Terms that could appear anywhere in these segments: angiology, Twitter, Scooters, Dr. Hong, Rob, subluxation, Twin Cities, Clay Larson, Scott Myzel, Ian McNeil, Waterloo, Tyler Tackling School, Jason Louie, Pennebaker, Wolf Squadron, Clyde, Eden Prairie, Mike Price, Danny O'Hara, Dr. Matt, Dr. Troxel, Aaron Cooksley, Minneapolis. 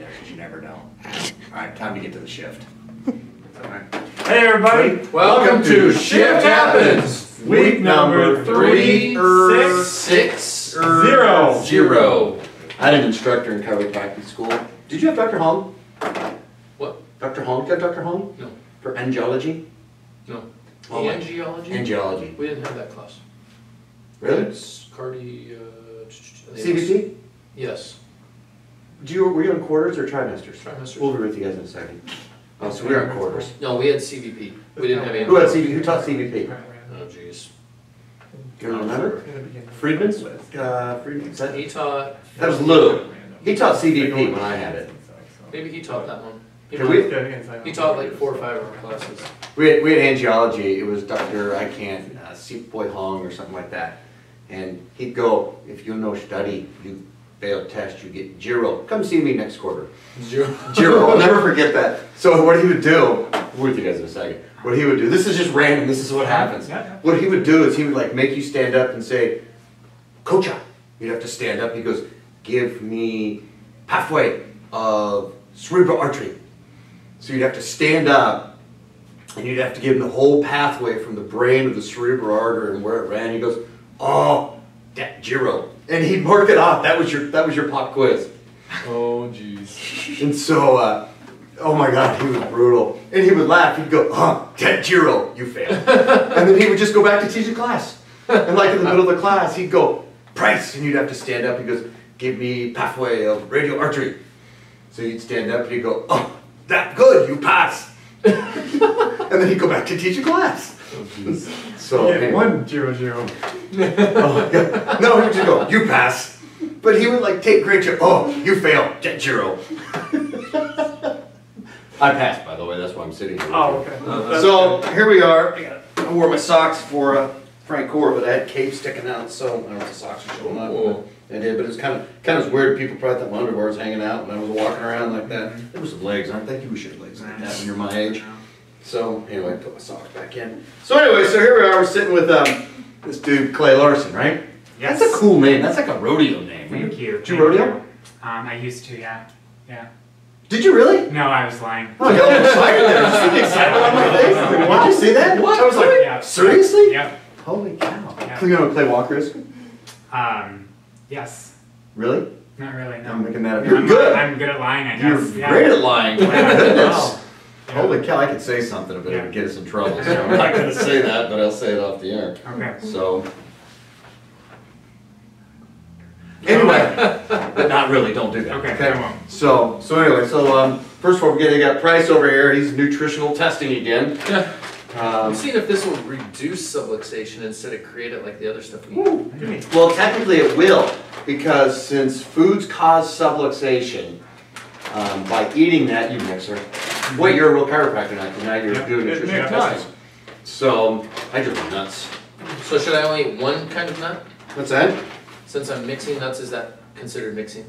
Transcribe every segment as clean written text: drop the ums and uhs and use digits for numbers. in there because you never know. All right, time to get to the shift. Right. Hey, everybody. Welcome to Shift Happens, week number 360. I had an instructor in Tyler Tackling School. Did you have Dr. Hong? What? Dr. Hong? Did you have Dr. Hong? No. For angiology? No. Oh, angiology? Angiology. We didn't have that class. Really? It's cardio... CBT? Yes. Were you on quarters or trimesters? Trimesters. We'll be with you guys in a second. Oh, so we were on quarters. No, we had CVP. We didn't have any... Who had CVP? Who taught CVP? Oh, jeez. Do you remember? Friedman's? Friedman's? He taught... That was Lou. He taught CVP when I had it. Maybe he taught that one. He taught like 4 or 5 of our classes. We had angiology. It was Dr. I can't, Boy Hong or something like that. And he'd go, if you no study, you fail test, you get zero. Come see me next quarter. Zero. Zero. I'll never forget that. So what he would do, we'll with you guys in a second. What he would do, this is just random, this is what happens. What he would do is he would like make you stand up and say, Kocha. You'd have to stand up. He goes, give me pathway of cerebral artery. So you'd have to stand up and you'd have to give him the whole pathway from the brain to the cerebral artery and where it ran. He goes, oh, that zero. And he'd mark it off. That was your pop quiz. Oh, jeez. And so, oh my God, he was brutal. And he would laugh. He'd go, oh, that zero, you failed. And then he would just go back to teaching class. And like in the middle of the class, he'd go, Price. And you'd have to stand up. He goes, give me pathway of radial artery. So you'd stand up and you'd go, oh, that good, you pass. And then he'd go back to teaching class. Oh, so anyway. 1 0 0. Oh, God. No, he would just go, you pass. But he would like take grade 0. Oh, you fail. Get 0. I passed, by the way. That's why I'm sitting here. Oh, okay. So here we are. I wore my socks for Frank Core, but I had capes sticking out, so I don't know if the socks were showing up. Cool. I did, but it's kind of weird. People probably thought my underwear was hanging out when I was walking around like that. There was some legs. I think you should have legs like that when you're my age. So anyway, I put my socks back in. So anyway, so here we are. We're sitting with this dude Clay Larson, right? Yes. That's a cool name. That's like a rodeo name. Thank you. Did you rodeo? I used to, yeah. Yeah. Did you really? No, I was lying. Oh, you look excited there. You see the excitement on my face? Like, wow. Did you see that? What? I was like, yeah. Seriously? Yep. Holy cow. Yeah. You know what Clay Walker is? Yes. Really? Not really, no. I'm making that up. You're good. I'm good at lying, I guess. You're great at lying. Wow. Yeah. Holy cow, I could say something, but it would get us in trouble, so I'm not going to say that, but I'll say it off the air. Okay. So, anyway, but not really, don't do that. Okay, okay. So anyway, so first of all, we got Price over here, he's nutritional testing again. Yeah. I've seen if this will reduce subluxation instead of create it like the other stuff we eat. Well, technically it will, because since foods cause subluxation, by eating that, you mixer. Wait, you're a real chiropractor now you're doing nutrition testing. So, I just want nuts. So should I only eat one kind of nut? What's that? Since I'm mixing nuts, is that considered mixing?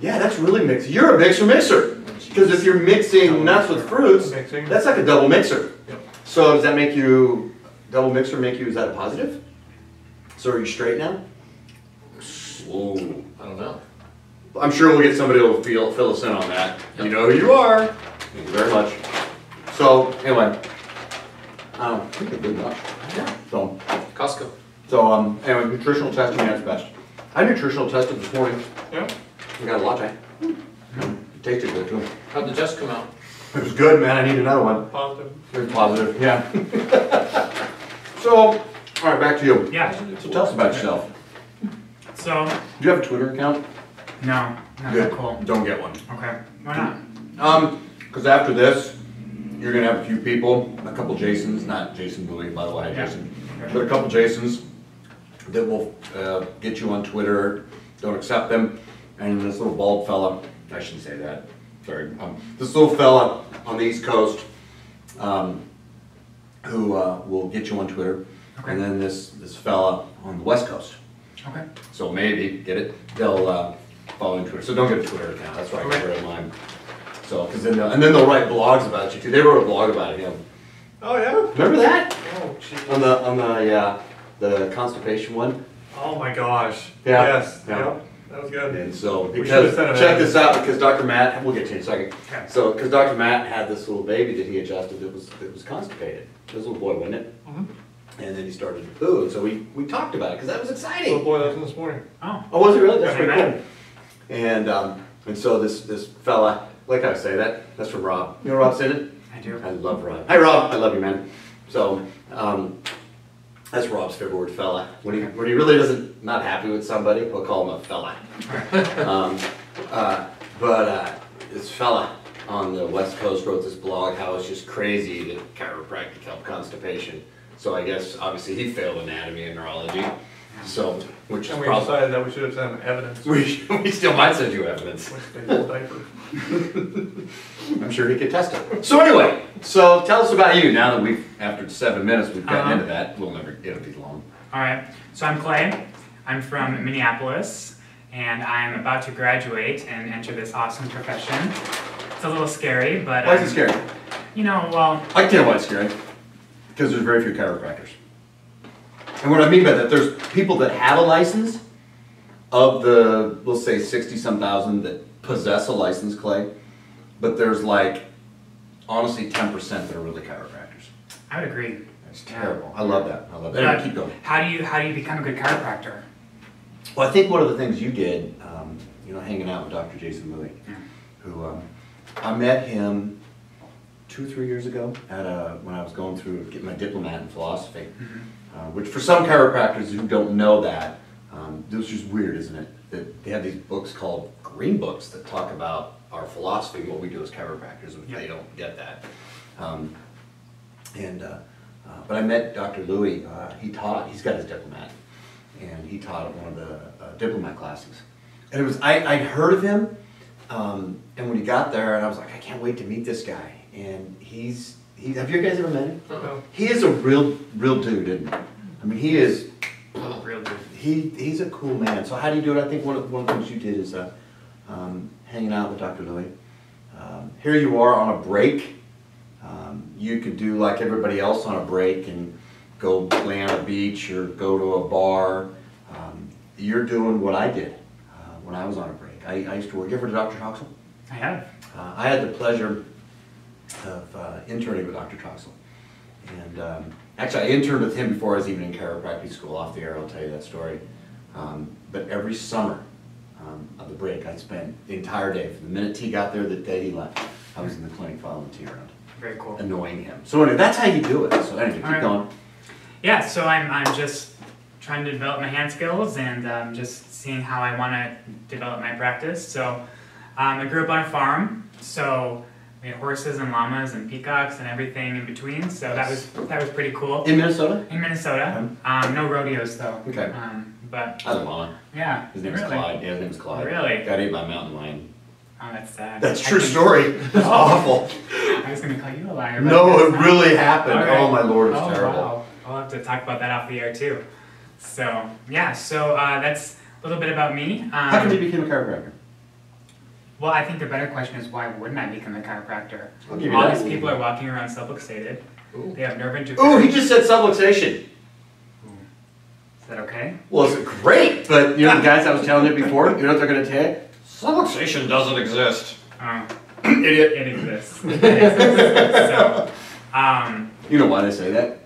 Yeah, that's really mixing. You're a mixer. Because if you're mixing nuts with fruits, that's like a double mixer. Yep. So does that make you, double mixer make you, is that a positive? So are you straight now? Whoa. I don't know. I'm sure we'll get somebody who will fill us in on that. Yep. You know who you are. Thank you very much. So, anyway. Pretty good enough. Yeah. So, Costco. So, anyway, nutritional testing at its best. I nutritional tested this morning. Yeah. I got a latte. It tasted good too. How'd the test come out? It was good, man. I need another one. Positive. Very positive, yeah. So, all right, back to you. Yeah. So tell us about yourself. So. Do you have a Twitter account? No, not that cool. Don't get one. Okay. Why not? Because after this, you're gonna have a few people, a couple Jasons, not Jason Moody, by the way, Jason, but a couple Jasons that will get you on Twitter. Don't accept them. And this little bald fella, I shouldn't say that. Sorry. This little fella on the East Coast, who will get you on Twitter, and then this fella on the West Coast. Okay. So maybe get it. They'll. Following Twitter, so don't get a Twitter account. That's why I get rid of mine. So, because then they'll write blogs about you too. They wrote a blog about him. Oh yeah, remember that? Oh, geez. On the constipation one. Oh my gosh. Yeah. Yes. Yeah. Yep. That was good. And so, because, check this out, because Dr. Matt, we'll get to you in a second. So, because Dr. Matt had this little baby that he adjusted that was constipated. It was a little boy, wasn't it? Mm-hmm. And then he started to poo, and so we talked about it, because that was exciting. Little boy, that was this morning. Oh. Oh, was it really? That's pretty cool. And so this fella, like I say, that's from Rob. You know Rob Sinnott? I do. I love Rob. Hi, Rob. I love you, man. So, that's Rob's favorite word, fella. When he really doesn't not happy with somebody, we'll call him a fella. This fella on the West Coast wrote this blog how it's just crazy that chiropractic helped constipation. So I guess obviously he failed anatomy and neurology. So which and is we probably, decided that we should have sent evidence. We still might send you evidence. I'm sure he could test it. So anyway, so tell us about you. Now that after 7 minutes we've gotten into that, it'll be long. All right. So I'm Clay. I'm from Minneapolis, and I'm about to graduate and enter this awesome profession. It's a little scary, but why is it scary? You know, well, I can tell you why it's scary. Because there's very few chiropractors. And what I mean by that, there's people that have a license of the, we'll say 60-some thousand that possess a license, Clay, but there's like, honestly, 10% that are really chiropractors. I would agree. That's terrible. Yeah. I love that. I love that. Anyway, keep going. How do you become a good chiropractor? Well, I think one of the things you did, you know, hanging out with Dr. Jason Moody, who I met him 2 or 3 years ago at when I was going through getting my diplomat in philosophy. Which for some chiropractors who don't know that, this is weird, isn't it? That they have these books called green books that talk about our philosophy and what we do as chiropractors, which they don't get that. But I met Dr. Louie. He's got his diplomat, and he taught at one of the diplomat classes. And it was, I'd heard of him, and when he got there, and I was like, I can't wait to meet this guy. And he, have you guys ever met him? Uh-oh. He is a real dude, isn't he? I mean, he is a real dude. He's a cool man. So how do you do it? I think one of the things you did is hanging out with Dr. Louie. Here you are on a break. You could do like everybody else on a break and go lay on a beach or go to a bar. You're doing what I did when I was on a break. I used to work. You ever did Dr. Troxel? I have. I had the pleasure of interning with Dr. Troxel. And actually, I interned with him before I was even in chiropractic school. Off the air, I'll tell you that story. But every summer of the break, I spent the entire day. From the minute he got there, the day he left, I was in the clinic following T around. Very cool. Annoying him. So anyway, that's how you do it. So anyway, keep going. Yeah, so I'm just trying to develop my hand skills and just seeing how I want to develop my practice. So I grew up on a farm, so we had horses and llamas and peacocks and everything in between, so that was pretty cool. In Minnesota? In Minnesota. No rodeos though. Okay. But I was a llama. Yeah. His name was Clyde. Yeah, his name was Clyde. Really? Got ate by a mountain lion. Oh, that's sad. That's true story. That's awful. I was going to call you a liar. No, it really happened. Right. Oh my lord, it's terrible. Wow. I'll have to talk about that off the air too. So yeah, so that's a little bit about me. How come you became a chiropractor? Well, I think the better question is, why wouldn't I become a chiropractor? All these people are walking around subluxated. Ooh. They have nerve interference. Ooh, he just said subluxation. Ooh. Is that okay? Well, it's great, but you know the guys I was telling you before, you know what they're going to tell you? Subluxation doesn't exist. Idiot. It exists. It exists. So, you know why they say that?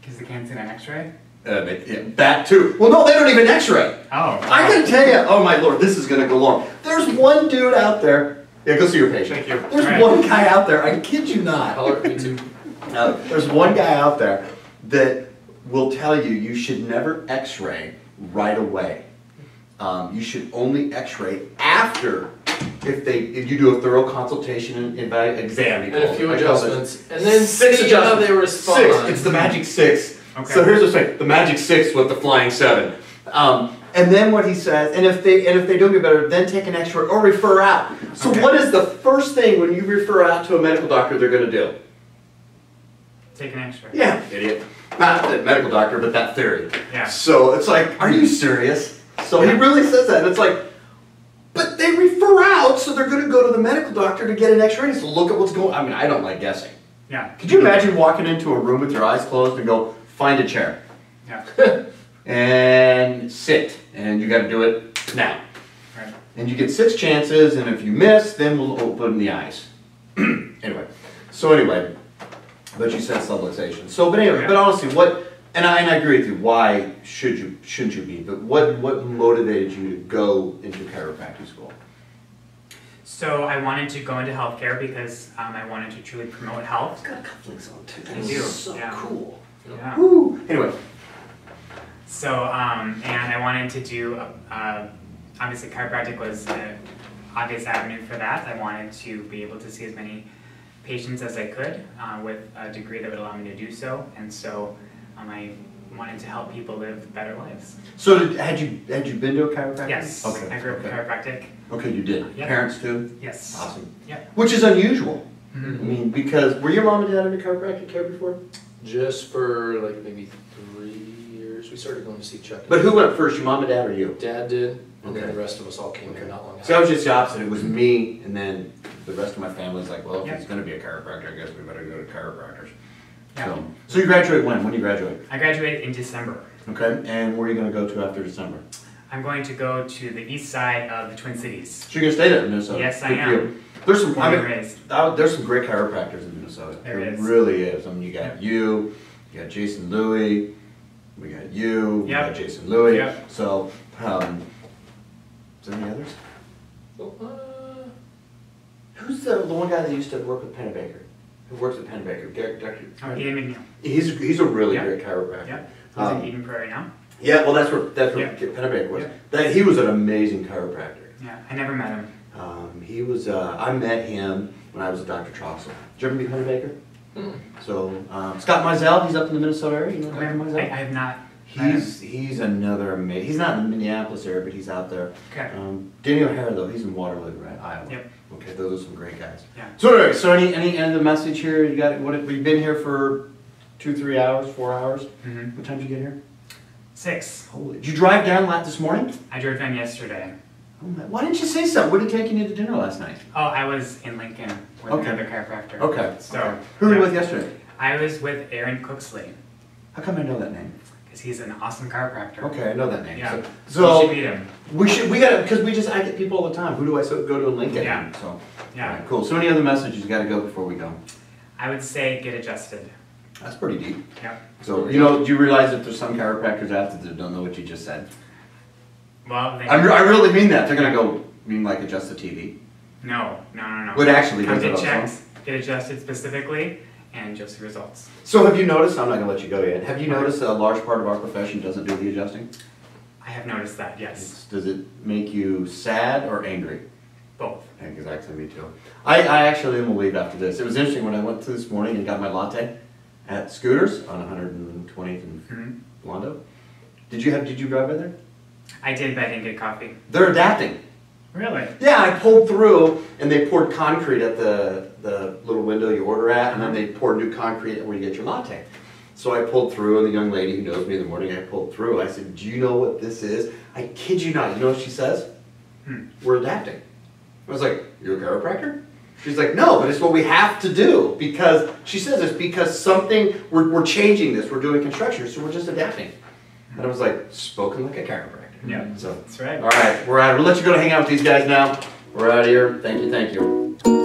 Because they can't see an x-ray? That too. Well, no, they don't even x-ray. Oh. I can tell you, oh my lord, this is going to go long. There's one dude out there. Yeah, go see your patient. Thank you. There's one guy out there, I kid you not. There's one guy out there that will tell you you should never x-ray right away. You should only x-ray after, if you do a thorough consultation and exam. And a few adjustments. And then see how they respond. Six. It's the magic six. Okay. So here's the thing: the magic six with the flying seven, and then what he says, and if they don't get better, then take an x-ray or refer out. So what is the first thing when you refer out to a medical doctor they're going to do? Take an x-ray. Yeah, idiot. Not the medical doctor, but that theory. Yeah. So it's like, are you serious? So he really says that, and it's like, but they refer out, so they're going to go to the medical doctor to get an x-ray to look at what's going on. I mean, I don't like guessing. Yeah. Could you imagine walking into a room with your eyes closed and go, find a chair, and sit, and you got to do it now. and you get 6 chances, and if you miss, then we'll open the eyes. Anyway, so anyway, but you said subluxation. So, but anyway, but honestly, what, and I agree with you, why shouldn't you be, but what motivated you to go into chiropractic school? So I wanted to go into healthcare because I wanted to truly promote health. It's got cufflinks on too. That is so cool. Yeah. Woo. Anyway. So, and I wanted to do, obviously chiropractic was an obvious avenue for that. I wanted to be able to see as many patients as I could with a degree that would allow me to do so. And so I wanted to help people live better lives. So had you been to a chiropractic? Yes. Okay. I grew up in chiropractic. Okay, you did. Yep. Parents too? Yes. Awesome. Yep. Which is unusual. Mm-hmm. I mean, because were your mom and dad in chiropractic care before? Just for like maybe 3 years. We started going to see Chuck. But who went first, your mom and dad or you? Dad did. And then the rest of us all came here not long after. So I was just the opposite. It was me, and then the rest of my family's like, well, if he's going to be a chiropractor, I guess we better go to chiropractors. Yeah. So you graduate when? When do you graduate? I graduated in December. Okay, and where are you going to go to after December? I'm going to go to the east side of the Twin Cities. So you're going to stay there in Minnesota? Yes, I am. There's some, there's some great chiropractors in Minnesota. There is. Really is. I mean, you got Jason Louie, we got you, we got Jason Louie. Yep. So, is there any others? Who's the one guy that used to work with Pennebaker? Who works at Pennebaker? Dr. Ian McNeil. He's a really great chiropractor. Yeah. He's in Eden Prairie now. Yeah, well that's where Pennebaker was. Yeah. He was an amazing chiropractor. Yeah, I never met him. He was I met him when I was a Dr. Troxel. Did you ever meet Pennebaker? Mm. So Scott Myzel, he's up in the Minnesota area. You know Dr. Myzel? I have not. He's another amazing. He's not in the Minneapolis area, but he's out there. Okay. Danny O'Hara though, he's in Waterloo, right, Iowa. Yep. Okay, those are some great guys. Yeah. So anyway, so any end of the message here? You got what? We've been here for 2, 3 hours, 4 hours. Mm-hmm. What time did you get here? 6. Holy! Did you drive down this morning? I drove down yesterday. Oh my, why didn't you say so? What did you take you to dinner last night? Oh, I was in Lincoln with another chiropractor. Okay. So who were you with yesterday? I was with Aaron Cooksley. How come I know that name? Because he's an awesome chiropractor. Okay, I know that name. Yeah. So we should meet him. We gotta, because I get people all the time. Who do I go to in Lincoln? Yeah. So right, cool. So any other messages you got to go before we go? I would say get adjusted. That's pretty deep. Yeah. So, you know, do you realize that there's some chiropractors out there that don't know what you just said? Well, I really mean that. They're going to go, like, adjust the TV? No. Would actually come get checks, get adjusted specifically, and just the results. So have you noticed, I'm not going to let you go yet, have you noticed a large part of our profession doesn't do the adjusting? I have noticed that, yes. Does it make you sad or angry? Both. Exactly, me too. I actually am relieved after this. It was interesting when I went to this morning and got my latte at Scooters on 120th and Blondo. Did you drive by there? I did, but I didn't get coffee. They're adapting. Really? Yeah, I pulled through and they poured concrete at the little window you order at, and then they poured new concrete where you get your latte. So I pulled through, and the young lady who knows me in the morning, I pulled through. I said, "Do you know what this is?" I kid you not. You know what she says? We're adapting. I was like, "You're a chiropractor?" She's like, no, but it's what we have to do because, she says it's because something, we're changing this, we're doing construction, so we're just adapting. And I was like, spoken like a chiropractor. Yeah, so that's right. All right, we're out. We'll let you go to hang out with these guys now. We're out of here. Thank you, thank you.